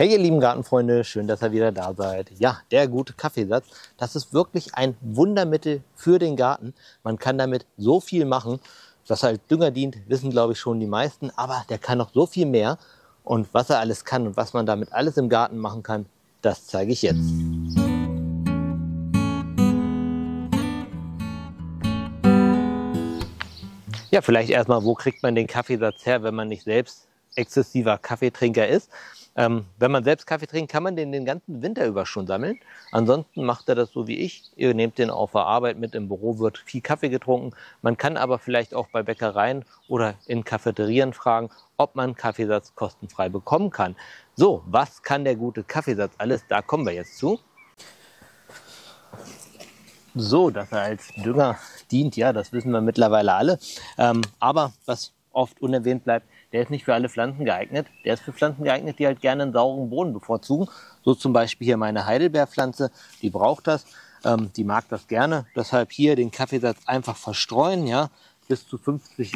Hey ihr lieben Gartenfreunde, schön, dass ihr wieder da seid. Ja, der gute Kaffeesatz, das ist wirklich ein Wundermittel für den Garten. Man kann damit so viel machen, dass er als Dünger dient, wissen glaube ich schon die meisten, aber der kann noch so viel mehr. Und was er alles kann und was man damit alles im Garten machen kann, das zeige ich jetzt. Ja, vielleicht erstmal, wo kriegt man den Kaffeesatz her, wenn man nicht selbst exzessiver Kaffeetrinker ist? Wenn man selbst Kaffee trinkt, kann man den ganzen Winter über schon sammeln. Ansonsten macht er das so wie ich. Ihr nehmt den auf der Arbeit mit, im Büro wird viel Kaffee getrunken. Man kann aber vielleicht auch bei Bäckereien oder in Cafeterien fragen, ob man Kaffeesatz kostenfrei bekommen kann. So, was kann der gute Kaffeesatz alles? Da kommen wir jetzt zu. So, dass er als Dünger dient, ja, das wissen wir mittlerweile alle. Aber was oft unerwähnt bleibt, der ist nicht für alle Pflanzen geeignet. Der ist für Pflanzen geeignet, die halt gerne einen sauren Boden bevorzugen. So zum Beispiel hier meine Heidelbeerpflanze, die braucht das, die mag das gerne. Deshalb hier den Kaffeesatz einfach verstreuen, ja, bis zu 50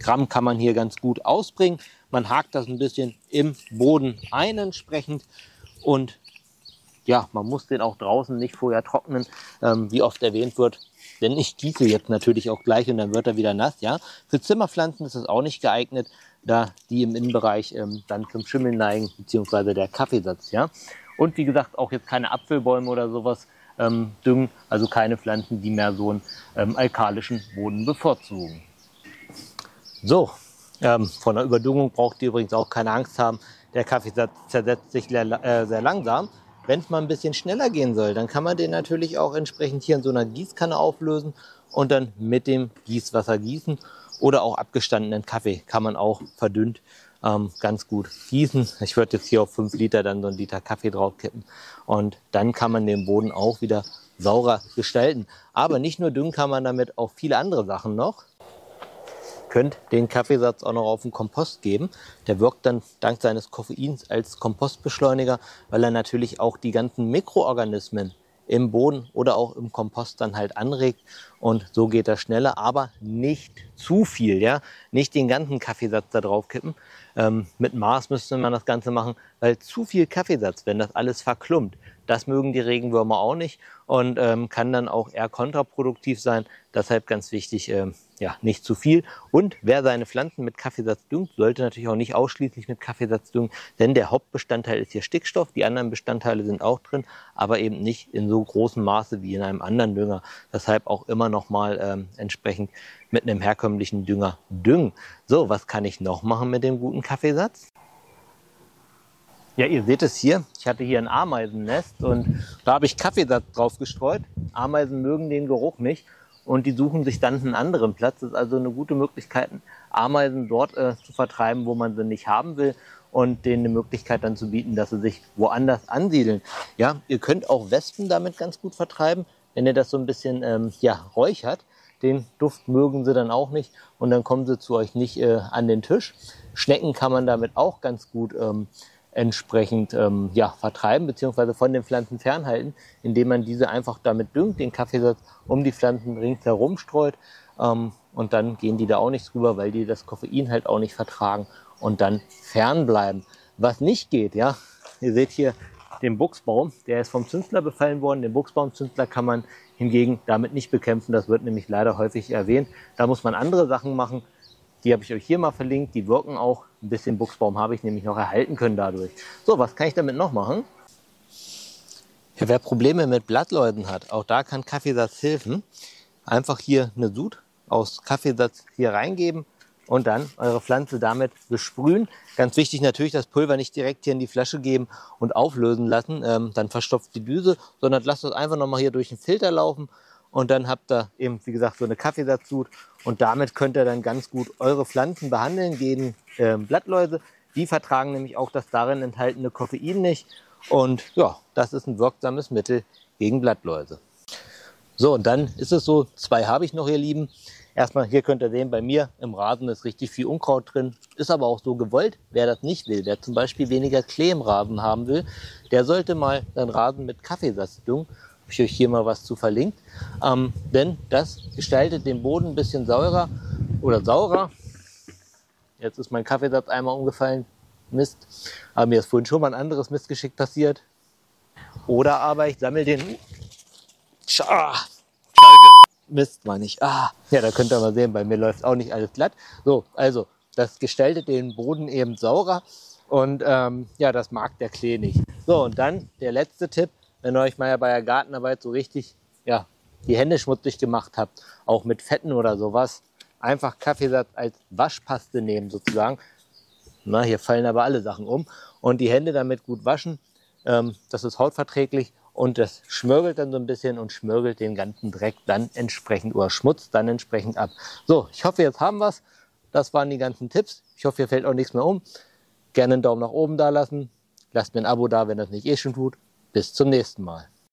Gramm kann man hier ganz gut ausbringen. Man hakt das ein bisschen im Boden ein entsprechend und ja, man muss den auch draußen nicht vorher trocknen, wie oft erwähnt wird. Denn ich gieße jetzt natürlich auch gleich und dann wird er wieder nass. Ja? Für Zimmerpflanzen ist es auch nicht geeignet, da die im Innenbereich dann zum Schimmeln neigen, beziehungsweise der Kaffeesatz. Ja? Und wie gesagt, auch jetzt keine Apfelbäume oder sowas düngen, also keine Pflanzen, die mehr so einen alkalischen Boden bevorzugen. So, von der Überdüngung braucht ihr übrigens auch keine Angst haben. Der Kaffeesatz zersetzt sich sehr langsam. Wenn es mal ein bisschen schneller gehen soll, dann kann man den natürlich auch entsprechend hier in so einer Gießkanne auflösen und dann mit dem Gießwasser gießen. Oder auch abgestandenen Kaffee kann man auch verdünnt ganz gut gießen. Ich würde jetzt hier auf 5 Liter dann so einen Liter Kaffee drauf kippen. Und dann kann man den Boden auch wieder saurer gestalten. Aber nicht nur düngen kann man damit auch viele andere Sachen noch. Könnt den Kaffeesatz auch noch auf den Kompost geben. Der wirkt dann dank seines Koffeins als Kompostbeschleuniger, weil er natürlich auch die ganzen Mikroorganismen im Boden oder auch im Kompost dann halt anregt. Und so geht das schneller, aber nicht zu viel. Ja? Nicht den ganzen Kaffeesatz da drauf kippen. Mit Maß müsste man das Ganze machen, weil zu viel Kaffeesatz, wenn das alles verklumpt, das mögen die Regenwürmer auch nicht und kann dann auch eher kontraproduktiv sein. Deshalb ganz wichtig, nicht zu viel. Und wer seine Pflanzen mit Kaffeesatz düngt, sollte natürlich auch nicht ausschließlich mit Kaffeesatz düngen, denn der Hauptbestandteil ist hier Stickstoff. Die anderen Bestandteile sind auch drin, aber eben nicht in so großem Maße wie in einem anderen Dünger. Deshalb auch immer nochmal entsprechend mit einem herkömmlichen Dünger düngen. So, was kann ich noch machen mit dem guten Kaffeesatz? Ja, ihr seht es hier. Ich hatte hier ein Ameisennest und da habe ich Kaffeesatz drauf gestreut. Ameisen mögen den Geruch nicht und die suchen sich dann einen anderen Platz. Das ist also eine gute Möglichkeit, Ameisen dort zu vertreiben, wo man sie nicht haben will und denen eine Möglichkeit dann zu bieten, dass sie sich woanders ansiedeln. Ja, ihr könnt auch Wespen damit ganz gut vertreiben, wenn ihr das so ein bisschen räuchert. Den Duft mögen sie dann auch nicht und dann kommen sie zu euch nicht an den Tisch. Schnecken kann man damit auch ganz gut entsprechend vertreiben bzw. von den Pflanzen fernhalten, indem man diese einfach damit düngt, den Kaffeesatz um die Pflanzen ringsherum streut und dann gehen die da auch nicht drüber, weil die das Koffein halt auch nicht vertragen und dann fernbleiben. Was nicht geht, ja, ihr seht hier den Buchsbaum, der ist vom Zünsler befallen worden. Den Buchsbaumzünsler kann man hingegen damit nicht bekämpfen, das wird nämlich leider häufig erwähnt. Da muss man andere Sachen machen. Die habe ich euch hier mal verlinkt, die wirken auch. Ein bisschen Buchsbaum habe ich nämlich noch erhalten können dadurch. So, was kann ich damit noch machen? Ja, wer Probleme mit Blattläusen hat, auch da kann Kaffeesatz helfen. Einfach hier eine Sud aus Kaffeesatz hier reingeben und dann eure Pflanze damit besprühen. Ganz wichtig natürlich, das Pulver nicht direkt hier in die Flasche geben und auflösen lassen. Dann verstopft die Düse, sondern lasst das einfach nochmal hier durch den Filter laufen. Und dann habt ihr eben, wie gesagt, so eine Kaffeesatzsud und damit könnt ihr dann ganz gut eure Pflanzen behandeln gegen Blattläuse. Die vertragen nämlich auch das darin enthaltene Koffein nicht und ja, das ist ein wirksames Mittel gegen Blattläuse. So, und dann ist es so, 2 habe ich noch, ihr Lieben. Erstmal, hier könnt ihr sehen, bei mir im Rasen ist richtig viel Unkraut drin, ist aber auch so gewollt. Wer das nicht will, wer zum Beispiel weniger Klee im Rasen haben will, der sollte mal seinen Rasen mit Kaffeesatz düngen. Habe ich euch hier mal was zu verlinkt, denn das gestaltet den Boden ein bisschen saurer. Jetzt ist mein Kaffeesatz einmal umgefallen. Mist. Aber mir ist vorhin schon mal ein anderes Mistgeschick passiert. Oder aber ich sammle den... Mist, meine ich. Ja, da könnt ihr mal sehen, bei mir läuft auch nicht alles glatt. So, also, das gestaltet den Boden eben saurer. Und ja, das mag der Klee nicht. So, und dann der letzte Tipp, wenn ihr euch mal bei der Gartenarbeit so richtig, ja, die Hände schmutzig gemacht habt, auch mit Fetten oder sowas, einfach Kaffeesatz als Waschpaste nehmen sozusagen. Na, hier fallen aber alle Sachen um. Und die Hände damit gut waschen, das ist hautverträglich und das schmörgelt dann so ein bisschen und schmörgelt den ganzen Dreck dann entsprechend oder Schmutz dann entsprechend ab. So, ich hoffe, jetzt haben wir es. Das waren die ganzen Tipps. Ich hoffe, hier fällt auch nichts mehr um. Gerne einen Daumen nach oben da lassen. Lasst mir ein Abo da, wenn das nicht eh schon tut. Bis zum nächsten Mal.